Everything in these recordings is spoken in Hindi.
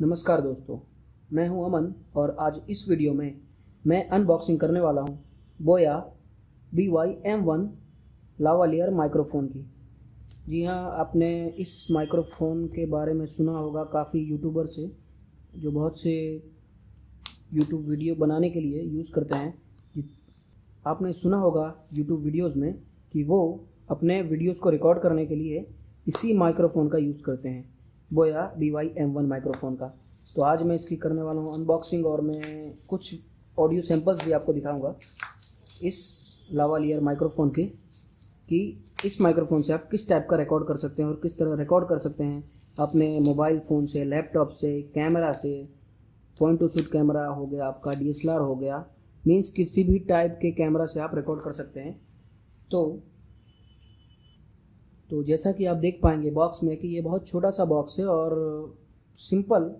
नमस्कार दोस्तों, मैं हूं अमन और आज इस वीडियो में मैं अनबॉक्सिंग करने वाला हूं बोया BY M1 लावालियर माइक्रोफ़ोन की। जी हां, आपने इस माइक्रोफ़ोन के बारे में सुना होगा काफ़ी यूट्यूबर से, जो बहुत से यूट्यूब वीडियो बनाने के लिए यूज़ करते हैं। आपने सुना होगा यूट्यूब वीडियोज़ में कि वो अपने वीडियोज़ को रिकॉर्ड करने के लिए इसी माइक्रोफ़ोन का यूज़ करते हैं, बोया BY M1 माइक्रोफ़ोन का। तो आज मैं इसकी करने वाला हूँ अनबॉक्सिंग और मैं कुछ ऑडियो सैंपल्स भी आपको दिखाऊंगा इस लावालियर माइक्रोफ़ोन के, कि इस माइक्रोफ़ोन से आप किस टाइप का रिकॉर्ड कर सकते हैं और किस तरह रिकॉर्ड कर सकते हैं अपने मोबाइल फ़ोन से, लैपटॉप से, कैमरा से। पॉइंट टू शूट कैमरा हो गया, आपका DSLR हो गया, मीन्स किसी भी टाइप के कैमरा से आप रिकॉर्ड कर सकते हैं। तो जैसा कि आप देख पाएंगे बॉक्स में कि ये बहुत छोटा सा बॉक्स है और सिंपल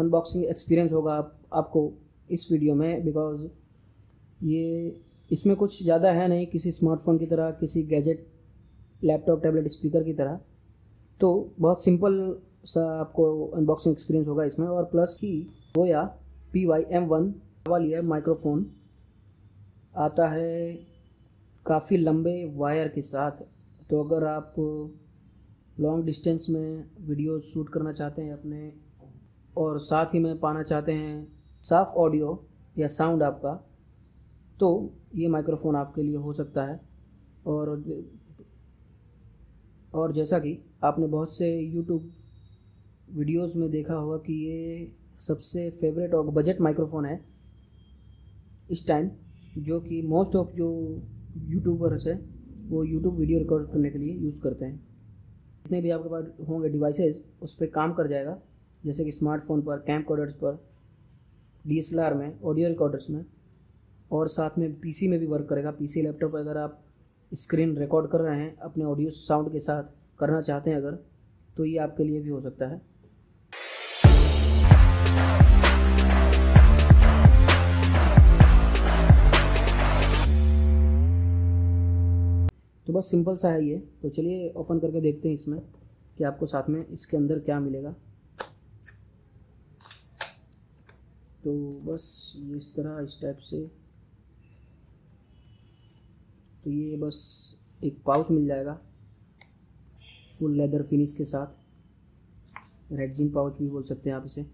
अनबॉक्सिंग एक्सपीरियंस होगा आपको इस वीडियो में, बिकॉज़ ये इसमें कुछ ज़्यादा है नहीं किसी स्मार्टफोन की तरह, किसी गैजेट, लैपटॉप, टैबलेट, स्पीकर की तरह। तो बहुत सिंपल सा आपको अनबॉक्सिंग एक्सपीरियंस होगा इसमें। और प्लस कि बोया BY M1 लावालियर माइक्रोफ़ोन आता है काफ़ी लंबे वायर के साथ, तो अगर आप लॉन्ग डिस्टेंस में वीडियो शूट करना चाहते हैं अपने और साथ ही में पाना चाहते हैं साफ़ ऑडियो या साउंड आपका, तो ये माइक्रोफ़ोन आपके लिए हो सकता है। और जैसा कि आपने बहुत से यूट्यूब वीडियोस में देखा होगा कि ये सबसे फेवरेट और बजट माइक्रोफ़ोन है इस टाइम, जो कि मोस्ट ऑफ जो यूट्यूबर्स है वो YouTube वीडियो रिकॉर्ड करने के लिए यूज़ करते हैं। जितने भी आपके पास होंगे डिवाइसेस उस पर काम कर जाएगा, जैसे कि स्मार्टफोन पर, कैमकॉर्डर्स पर, DSLR में, ऑडियो रिकॉर्डर्स में, और साथ में PC में भी वर्क करेगा। PC, लैपटॉप, अगर आप स्क्रीन रिकॉर्ड कर रहे हैं अपने ऑडियो साउंड के साथ करना चाहते हैं अगर, तो ये आपके लिए भी हो सकता है। तो बस सिंपल सा है ये। तो चलिए ओपन करके देखते हैं इसमें कि आपको साथ में इसके अंदर क्या मिलेगा। तो बस ये इस तरह, इस टाइप से, तो ये बस एक पाउच मिल जाएगा फुल लेदर फिनिश के साथ, रेगजिन पाउच भी बोल सकते हैं आप इसे।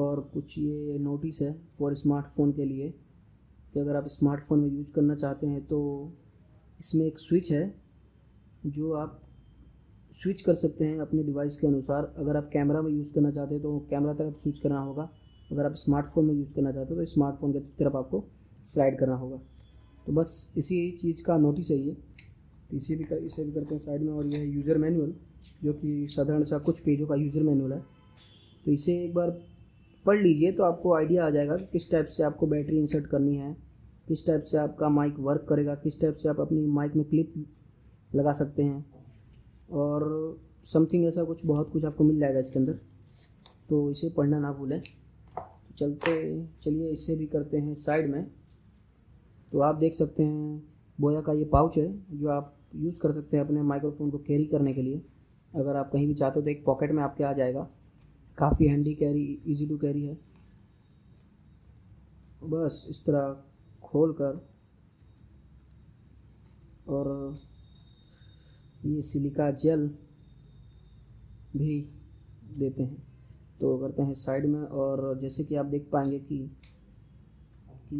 और कुछ ये नोटिस है फॉर स्मार्टफोन के लिए, कि अगर आप स्मार्टफोन में यूज़ करना चाहते हैं तो इसमें एक स्विच है जो आप स्विच कर सकते हैं अपने डिवाइस के अनुसार। अगर आप कैमरा में यूज़ करना चाहते हैं तो कैमरा तरफ स्विच करना होगा, अगर आप स्मार्टफोन में यूज़ करना चाहते हो तो स्मार्टफोन की तरफ आपको स्लाइड करना होगा। तो बस इसी चीज़ का नोटिस है ये। इसे भी करते हैं साइड में। और यह यूज़र मैनुअल, जो कि साधारण सा कुछ पेजों का यूज़र मैनुअल है, तो इसे एक बार पढ़ लीजिए तो आपको आइडिया आ जाएगा कि किस टाइप से आपको बैटरी इंसर्ट करनी है, किस टाइप से आपका माइक वर्क करेगा, किस टाइप से आप अपनी माइक में क्लिप लगा सकते हैं, और समथिंग ऐसा कुछ बहुत कुछ आपको मिल जाएगा इसके अंदर। तो इसे पढ़ना ना भूलें। चलिए इसे भी करते हैं साइड में। तो आप देख सकते हैं बोया का ये पाउच है जो आप यूज़ कर सकते हैं अपने माइक्रोफ़ोन को कैरी करने के लिए। अगर आप कहीं भी चाहते हो तो एक पॉकेट में आपके आ जाएगा, काफ़ी handy carry, easy to carry है। बस इस तरह खोल कर, और ये सिलिका जेल भी देते हैं। तो करते हैं साइड में। और जैसे कि आप देख पाएंगे कि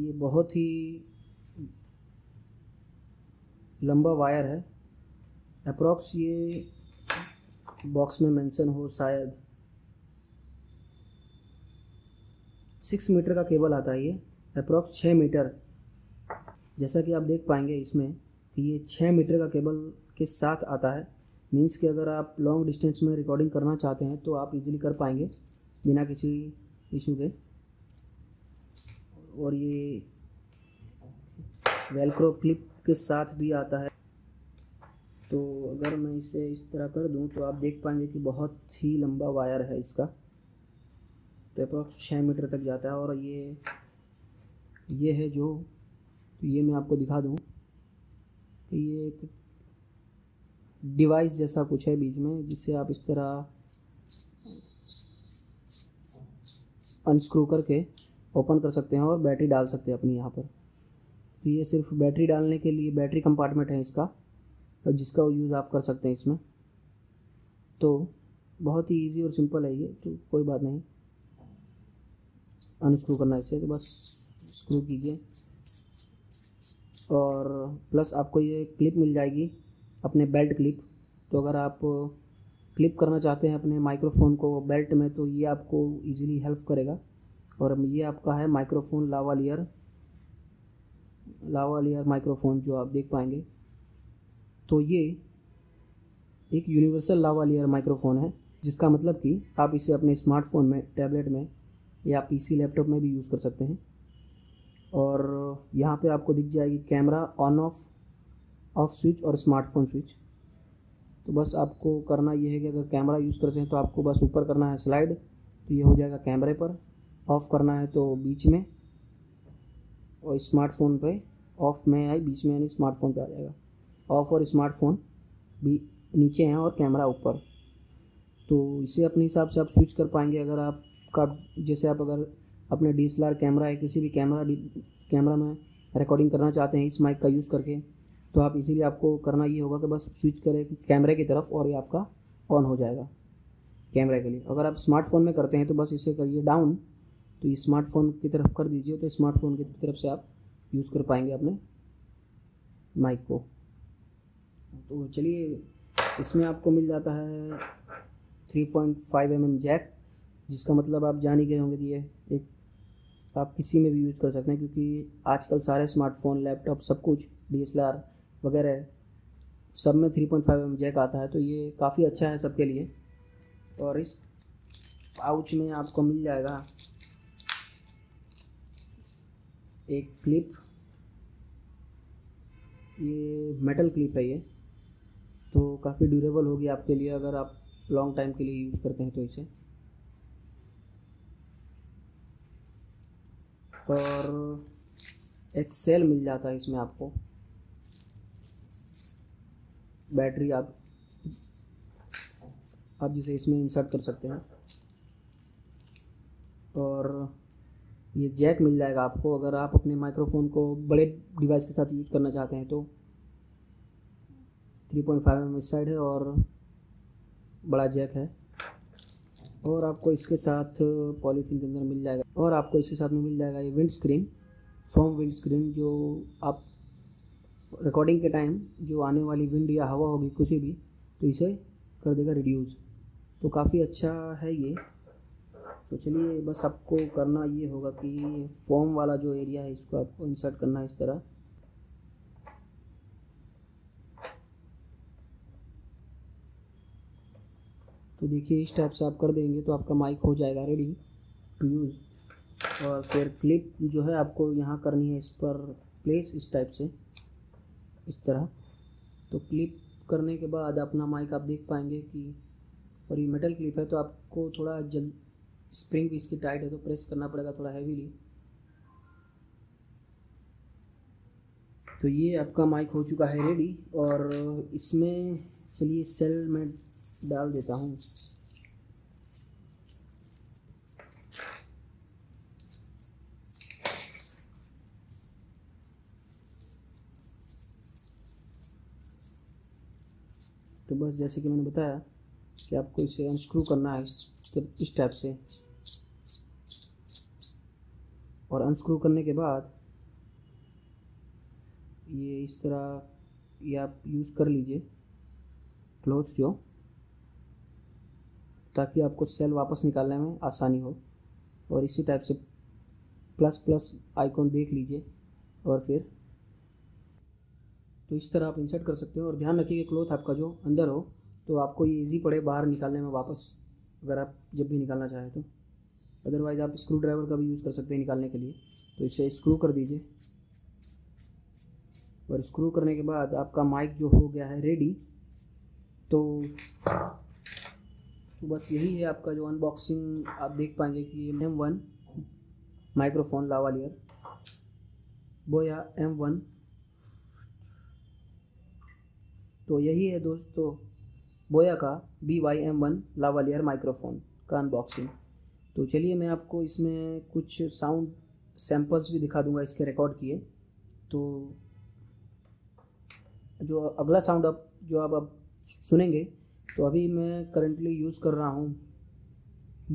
ये बहुत ही लंबा वायर है, अप्रॉक्स ये बॉक्स में मेंशन हो शायद 6 मीटर का केबल आता है ये, अप्रॉक्स 6 मीटर। जैसा कि आप देख पाएंगे इसमें कि ये 6 मीटर का केबल के साथ आता है, मीन्स कि अगर आप लॉन्ग डिस्टेंस में रिकॉर्डिंग करना चाहते हैं तो आप इजीली कर पाएंगे बिना किसी इशू के। और ये वेलक्रो क्लिप के साथ भी आता है। तो अगर मैं इसे इस तरह कर दूं तो आप देख पाएंगे कि बहुत ही लंबा वायर है इसका, अप्रॉक्स 6 मीटर तक जाता है। और ये है जो, तो ये मैं आपको दिखा दूँ कि ये एक डिवाइस जैसा कुछ है बीच में, जिससे आप इस तरह अनस्क्रू करके ओपन कर सकते हैं और बैटरी डाल सकते हैं अपनी यहाँ पर। तो ये सिर्फ बैटरी डालने के लिए बैटरी कंपार्टमेंट है इसका, और जिसका यूज़ आप कर सकते हैं इसमें। तो बहुत ही ईजी और सिंपल है ये, तो कोई बात नहीं। अनस्क्रू करना इसे, तो बस स्क्रू कीजिए। और प्लस आपको ये क्लिप मिल जाएगी अपने बेल्ट क्लिप। तो अगर आप क्लिप करना चाहते हैं अपने माइक्रोफोन को बेल्ट में, तो ये आपको इजीली हेल्प करेगा। और ये आपका है माइक्रोफोन लावा लेयर माइक्रोफोन, जो आप देख पाएंगे। तो ये एक यूनिवर्सल लावा लेयर माइक्रोफोन है, जिसका मतलब कि आप इसे अपने स्मार्टफोन में, टैबलेट में या पीसी लैपटॉप में भी यूज़ कर सकते हैं। और यहाँ पे आपको दिख जाएगी कैमरा ऑन ऑफ स्विच और स्मार्टफोन स्विच। तो बस आपको करना यह है कि अगर कैमरा यूज़ करते हैं तो आपको बस ऊपर करना है स्लाइड, तो ये हो जाएगा कैमरे पर। ऑफ़ करना है तो बीच में, और स्मार्टफोन पे ऑफ में आई बीच में, यानी स्मार्टफोन पे आ जाएगा। ऑफ़ और स्मार्टफोन भी नीचे हैं और कैमरा ऊपर। तो इसे अपने हिसाब से आप स्विच कर पाएंगे। अगर आपका जैसे आप अगर अपने DSLR कैमरा है, किसी भी कैमरा में रिकॉर्डिंग करना चाहते हैं इस माइक का यूज़ करके, तो आप इसीलिए आपको करना ये होगा कि बस स्विच करें कैमरे की तरफ और ये आपका ऑन हो जाएगा कैमरे के लिए। अगर आप स्मार्टफोन में करते हैं तो बस इसे करिए डाउन, तो ये स्मार्टफोन की तरफ कर दीजिए, तो स्मार्टफोन की तरफ से आप यूज़ कर पाएंगे अपने माइक को। तो चलिए, इसमें आपको मिल जाता है 3.5 mm जैक, जिसका मतलब आप जान ही गए होंगे कि ये एक आप किसी में भी यूज़ कर सकते हैं, क्योंकि आजकल सारे स्मार्टफोन, लैपटॉप, सब कुछ DSLR वगैरह सब में 3.5 mm जैक आता है। तो ये काफ़ी अच्छा है सबके लिए। और इस पाउच में आपको मिल जाएगा एक क्लिप, ये मेटल क्लिप है ये, तो काफ़ी ड्यूरेबल होगी आपके लिए अगर आप लॉन्ग टाइम के लिए यूज़ करते हैं तो इसे। और एक सेल मिल जाता है इसमें आपको, बैटरी आप जिसे इसमें इंसर्ट कर सकते हैं। और ये जैक मिल जाएगा आपको, अगर आप अपने माइक्रोफोन को बड़े डिवाइस के साथ यूज़ करना चाहते हैं तो 3.5 mm इस साइड है और बड़ा जैक है। और आपको इसके साथ पॉलीथीन के अंदर मिल जाएगा, और आपको इसके साथ में मिल जाएगा ये wind screen, foam wind screen, जो आप रिकॉर्डिंग के टाइम जो आने वाली विंड या हवा होगी कुछ भी, तो इसे कर देगा रिड्यूस। तो काफ़ी अच्छा है ये। तो चलिए, बस आपको करना ये होगा कि फोम वाला जो एरिया है इसको आपको इंसर्ट करना है इस तरह। तो देखिए, इस टाइप से आप कर देंगे तो आपका माइक हो जाएगा रेडी टू यूज़। और फिर क्लिप जो है आपको यहाँ करनी है इस पर प्लेस, इस टाइप से, इस तरह। तो क्लिप करने के बाद अपना माइक आप देख पाएंगे कि, और ये मेटल क्लिप है तो आपको थोड़ा स्प्रिंग भी इसकी टाइट है तो प्रेस करना पड़ेगा थोड़ा हैवीली। तो ये आपका माइक हो चुका है रेडी। और इसमें चलिए सेल में डाल देता हूँ। तो बस जैसे कि मैंने बताया कि आपको इसे अनस्क्रू करना है इस टाइप से, और अनस्क्रू करने के बाद ये इस तरह ये आप यूज़ कर लीजिए क्लोथ जो, ताकि आपको सेल वापस निकालने में आसानी हो। और इसी टाइप से प्लस आइकॉन देख लीजिए, और फिर तो इस तरह आप इंसर्ट कर सकते हो। और ध्यान रखिए कि क्लोथ आपका जो अंदर हो, तो आपको ये ईजी पड़े बाहर निकालने में वापस, अगर आप जब भी निकालना चाहें तो। अदरवाइज़ आप स्क्रू ड्राइवर का भी यूज़ कर सकते हैं निकालने के लिए। तो इसे स्क्रू कर दीजिए, और स्क्रू करने के बाद आपका माइक जो हो गया है रेडी। तो बस यही है आपका जो अनबॉक्सिंग, आप देख पाएंगे कि M1 माइक्रोफोन लावालियर बोया M1। तो यही है दोस्तों बोया का BY M1 लावालियर माइक्रोफोन का अनबॉक्सिंग। तो चलिए मैं आपको इसमें कुछ साउंड सैम्पल्स भी दिखा दूंगा इसके रिकॉर्ड किए। तो जो अगला साउंड आप अब सुनेंगे, तो अभी मैं करंटली यूज़ कर रहा हूँ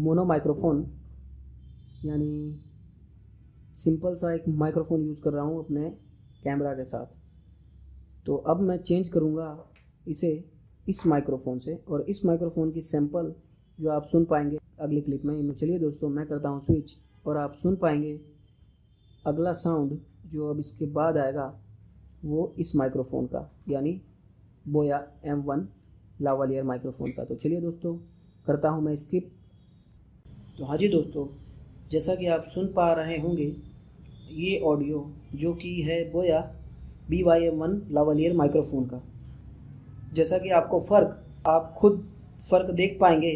मोनो माइक्रोफोन, यानी सिंपल सा एक माइक्रोफोन यूज़ कर रहा हूँ अपने कैमरा के साथ। तो अब मैं चेंज करूँगा इसे इस माइक्रोफोन से, और इस माइक्रोफोन की सैंपल जो आप सुन पाएंगे अगली क्लिप में। चलिए दोस्तों मैं करता हूँ स्विच, और आप सुन पाएंगे अगला साउंड जो अब इसके बाद आएगा वो इस माइक्रोफोन का, यानी बोया M1 लावालियर माइक्रोफोन का। तो चलिए दोस्तों करता हूँ मैं स्किप। तो हाँ जी दोस्तों, जैसा कि आप सुन पा रहे होंगे ये ऑडियो जो कि है बोया BY M1 लावालियर माइक्रोफोन का। जैसा कि आपको फ़र्क, आप खुद फ़र्क देख पाएंगे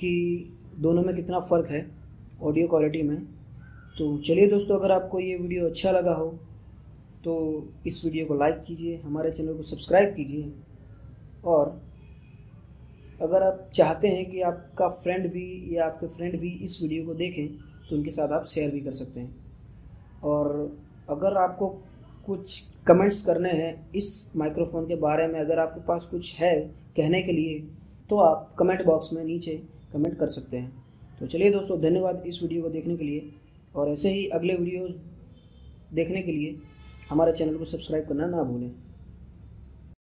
कि दोनों में कितना फ़र्क है ऑडियो क्वालिटी में। तो चलिए दोस्तों, अगर आपको ये वीडियो अच्छा लगा हो तो इस वीडियो को लाइक कीजिए, हमारे चैनल को सब्सक्राइब कीजिए, और अगर आप चाहते हैं कि आपका फ्रेंड भी या आपके फ्रेंड भी इस वीडियो को देखें तो उनके साथ आप शेयर भी कर सकते हैं। और अगर आपको कुछ कमेंट्स करने हैं इस माइक्रोफोन के बारे में, अगर आपके पास कुछ है कहने के लिए, तो आप कमेंट बॉक्स में नीचे कमेंट कर सकते हैं। तो चलिए दोस्तों, धन्यवाद इस वीडियो को देखने के लिए, और ऐसे ही अगले वीडियोज़ देखने के लिए हमारे चैनल को सब्सक्राइब करना ना भूलें।